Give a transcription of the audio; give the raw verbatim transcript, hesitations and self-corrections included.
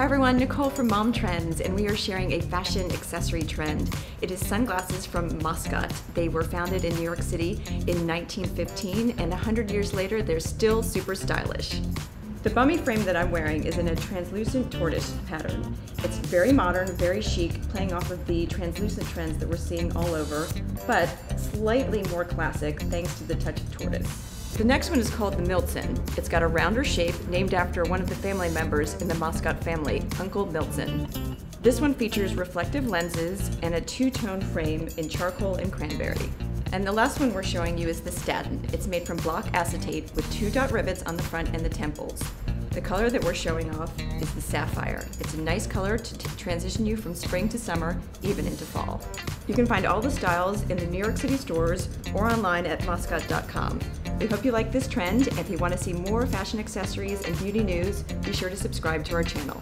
Hi everyone, Nicole from Mom Trends, and we are sharing a fashion accessory trend. It is sunglasses from Moscot. They were founded in New York City in nineteen fifteen, and one hundred years later, they're still super stylish. The bummy frame that I'm wearing is in a translucent tortoise pattern. It's very modern, very chic, playing off of the translucent trends that we're seeing all over, but slightly more classic thanks to the touch of tortoise. The next one is called the Miltzen. It's got a rounder shape named after one of the family members in the Moscot family, Uncle Miltzen. This one features reflective lenses and a two-tone frame in charcoal and cranberry. And the last one we're showing you is the Staten. It's made from block acetate with two dot rivets on the front and the temples. The color that we're showing off is the sapphire. It's a nice color to t transition you from spring to summer, even into fall. You can find all the styles in the New York City stores or online at moscot dot com. We hope you like this trend. If you want to see more fashion accessories and beauty news, be sure to subscribe to our channel.